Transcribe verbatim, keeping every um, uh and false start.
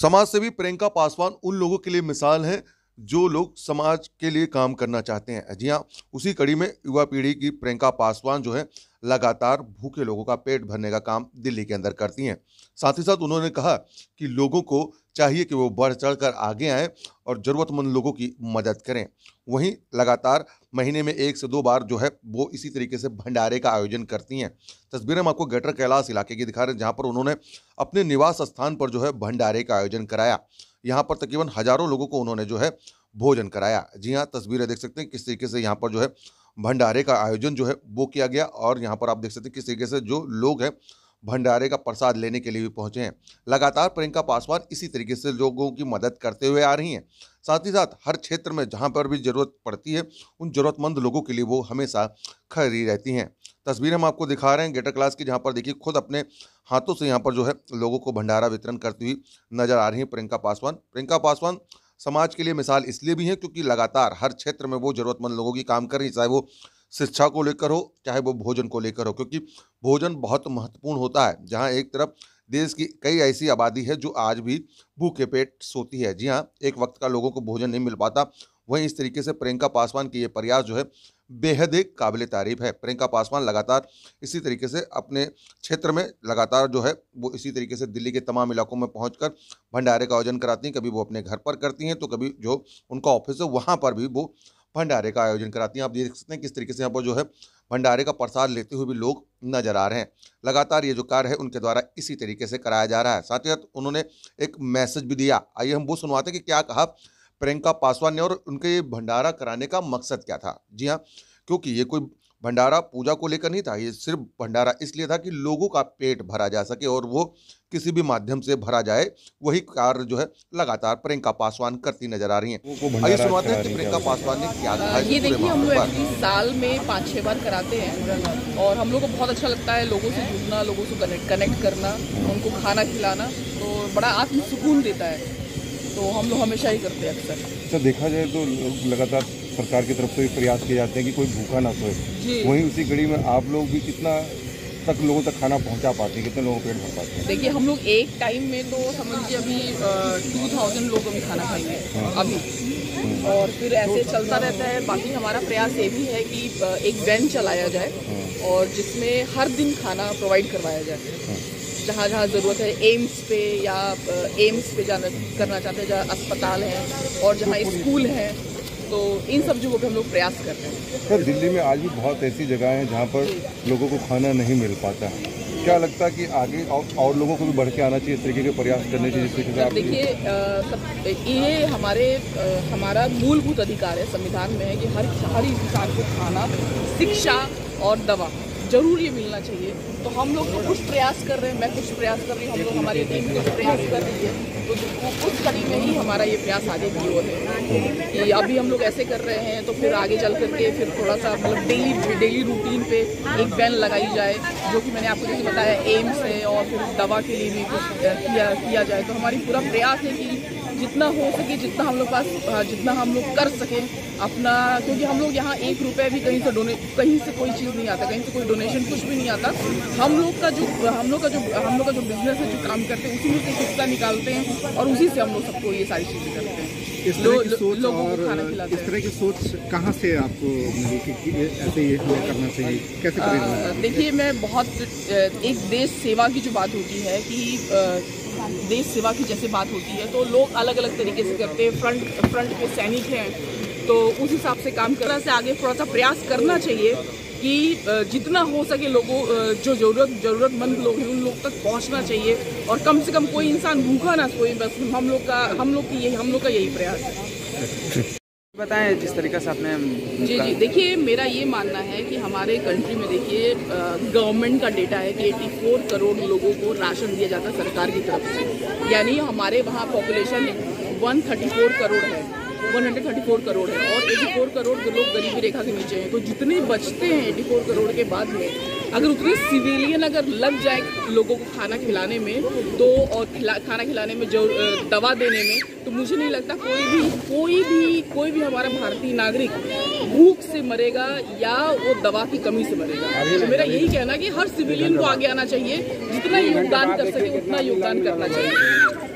समाजसेवी प्रियंका पासवान उन लोगों के लिए मिसाल हैं जो लोग समाज के लिए काम करना चाहते हैं। जी हाँ, उसी कड़ी में युवा पीढ़ी की प्रियंका पासवान जो है लगातार भूखे लोगों का पेट भरने का काम दिल्ली के अंदर करती हैं। साथ ही साथ उन्होंने कहा कि लोगों को चाहिए कि वो बढ़ चढ़ कर आगे आएँ और ज़रूरतमंद लोगों की मदद करें। वहीं लगातार महीने में एक से दो बार जो है वो इसी तरीके से भंडारे का आयोजन करती हैं। तस्वीरें हम आपको गटर कैलाश इलाके की दिखा रहे हैं, जहाँ पर उन्होंने अपने निवास स्थान पर जो है भंडारे का आयोजन कराया। यहाँ पर तकरीबन हज़ारों लोगों को उन्होंने जो है भोजन कराया। जी हाँ, तस्वीरें देख सकते हैं किस तरीके से यहाँ पर जो है भंडारे का आयोजन जो है वो किया गया। और यहाँ पर आप देख सकते हैं किस तरीके से जो लोग हैं भंडारे का प्रसाद लेने के लिए भी पहुँचे हैं। लगातार प्रियंका पासवान इसी तरीके से लोगों की मदद करते हुए आ रही हैं। साथ ही साथ हर क्षेत्र में जहाँ पर भी ज़रूरत पड़ती है उन ज़रूरतमंद लोगों के लिए वो हमेशा खड़ी रहती हैं। तस्वीरें हम आपको दिखा रहे हैं गेटर क्लास की, जहाँ पर देखिए खुद अपने हाथों से यहाँ पर जो है लोगों को भंडारा वितरण करती हुई नजर आ रही हैं प्रियंका पासवान। प्रियंका पासवान समाज के लिए मिसाल इसलिए भी हैं क्योंकि लगातार हर क्षेत्र में वो ज़रूरतमंद लोगों की काम कर रही, चाहे वो शिक्षा को लेकर हो, चाहे वो भोजन को लेकर हो, क्योंकि भोजन बहुत महत्वपूर्ण होता है। जहाँ एक तरफ देश की कई ऐसी आबादी है जो आज भी भूखे पेट सोती है। जी हाँ, एक वक्त का लोगों को भोजन नहीं मिल पाता। वहीं इस तरीके से प्रियंका पासवान के ये प्रयास जो है बेहद एक काबिल तारीफ है। प्रियंका पासवान लगातार इसी तरीके से अपने क्षेत्र में लगातार जो है वो इसी तरीके से दिल्ली के तमाम इलाकों में पहुंचकर भंडारे का आयोजन कराती हैं। कभी वो अपने घर पर करती हैं तो कभी जो उनका ऑफिस है वहां पर भी वो भंडारे का आयोजन कराती हैं। आप देख सकते हैं किस तरीके से यहाँ पर जो है भंडारे का प्रसाद लेते हुए भी लोग नजर आ रहे हैं। लगातार ये जो कार्य है उनके द्वारा इसी तरीके से कराया जा रहा है। साथ ही साथ उन्होंने एक मैसेज भी दिया, आइए हम वो सुनवाते हैं कि क्या कहा प्रियंका पासवान ने और उनके ये भंडारा कराने का मकसद क्या था। जी हाँ, क्योंकि ये कोई भंडारा पूजा को लेकर नहीं था, ये सिर्फ भंडारा इसलिए था कि लोगों का पेट भरा जा सके और वो किसी भी माध्यम से भरा जाए। वही कार्य जो है लगातार प्रियंका पासवान करती नजर आ रही हैं। आइए सुनवाते हैं कि प्रियंका पासवान ने क्या कहा। ये देखिए, हम लोग साल में पाँच छः बार कराते हैं और हम लोग को बहुत अच्छा लगता है लोगों से जुड़ना, लोगों से कनेक्ट करना, उनको खाना खिलाना, तो बड़ा आत्म सुकून देता है। तो हम लोग हमेशा ही करते हैं अक्सर। सर, देखा जाए तो लगातार सरकार की तरफ से भी प्रयास किए जाते हैं कि कोई भूखा ना सोए। वहीं उसी घड़ी में आप लोग भी कितना तक लोगों तक खाना पहुंचा पाते हैं, कितने लोगों को पेट भर पाते हैं? देखिए, हम लोग एक टाइम में तो समझिए अभी टू थाउजेंड लोग अभी खाना खाएंगे अभी, और फिर ऐसे चलता रहता है। बाकी हमारा प्रयास ये भी है कि एक वैन चलाया जाए और जिसमें हर दिन खाना प्रोवाइड करवाया जाए जहाँ जहाँ ज़रूरत है। एम्स पे या एम्स पे जाना करना चाहते हैं, जहाँ अस्पताल है और जहाँ स्कूल है, तो इन सब जगहों पे हम लोग प्रयास करते हैं। सर, दिल्ली में आज भी बहुत ऐसी जगह हैं जहाँ पर लोगों को खाना नहीं मिल पाता है। क्या लगता है कि आगे और, और लोगों को भी बढ़ के आना चाहिए, इस तरीके के प्रयास करने चाहिए? जिससे देखिए, ये हमारे आ, हमारा मूलभूत अधिकार है, संविधान में है कि हर हर इंसान को खाना, शिक्षा और दवा जरूर ये मिलना चाहिए। तो हम लोग तो कुछ प्रयास कर रहे हैं, मैं कुछ प्रयास कर रही हूँ, हम लोग हमारी टीम कुछ प्रयास कर रही है। तो उस कड़ी में ही हमारा ये प्रयास आगे की ओर है कि अभी हम लोग ऐसे कर रहे हैं, तो फिर आगे चल करके फिर थोड़ा सा मतलब डेली डेली रूटीन पे एक वैन लगाई जाए, जो कि मैंने आपको जैसे बताया एम्स है, और फिर दवा के लिए भी कुछ किया किया जाए। तो हमारी पूरा प्रयास है कि जितना हो सके, जितना हम लोग पास जितना हम लोग कर सकें अपना, क्योंकि हम लोग यहाँ एक रुपये भी कहीं से डोनेट कहीं से कोई चीज़ नहीं आता, कहीं से कोई डोनेशन कुछ भी नहीं आता। हम लोग का जो हम लोग का जो हम लोग का जो बिजनेस है, जो काम करते हैं, उसी में से हिस्सा निकालते हैं और उसी से हम लोग सबको ये सारी चीज़ें करते हैं। इस तरह की सोच और इस तरह की सोच कहाँ से आपको मिली कि ऐसे ये हमें करना चाहिए, कैसे करें? देखिए, मैं बहुत एक देश सेवा की जो बात होती है कि देश सेवा की जैसे बात होती है, तो लोग अलग अलग तरीके से करते हैं। फ्रंट फ्रंट के सैनिक हैं, तो उस हिसाब से काम करना से आगे थोड़ा सा प्रयास करना चाहिए कि जितना हो सके लोगों जो ज़रूरत ज़रूरतमंद लोग हैं उन लोग तक पहुंचना चाहिए और कम से कम कोई इंसान भूखा ना सोए। बस हम लोग का हम लोग की यही हम लोग का यही प्रयास है। बताएं जिस तरीके से आपने। जी जी देखिए, मेरा ये मानना है कि हमारे कंट्री में देखिए गवर्नमेंट का डेटा है कि चौरासी करोड़ लोगों को राशन दिया जाता है सरकार की तरफ से, यानी हमारे वहाँ पॉपुलेशन एक सौ चौंतीस करोड़ है। एक सौ चौंतीस करोड़ है और चौरासी करोड़ लोग गरीबी रेखा के नीचे हैं। तो जितने बचते हैं चौरासी करोड़ के बाद में अगर उतने सिविलियन अगर लग जाए लोगों को खाना खिलाने में तो और खिला, खाना खिलाने में जो दवा देने में, तो मुझे नहीं लगता कोई भी कोई भी कोई भी हमारा भारतीय नागरिक भूख से मरेगा या वो दवा की कमी से मरेगा। तो मेरा यही कहना कि हर सिविलियन को आगे आना चाहिए, जितना योगदान कर सके उतना योगदान करना चाहिए।